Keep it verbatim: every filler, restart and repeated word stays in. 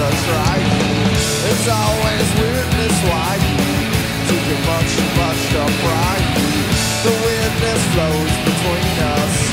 us right. It's always weirdness like too much, much of pride. The weirdness flows between us.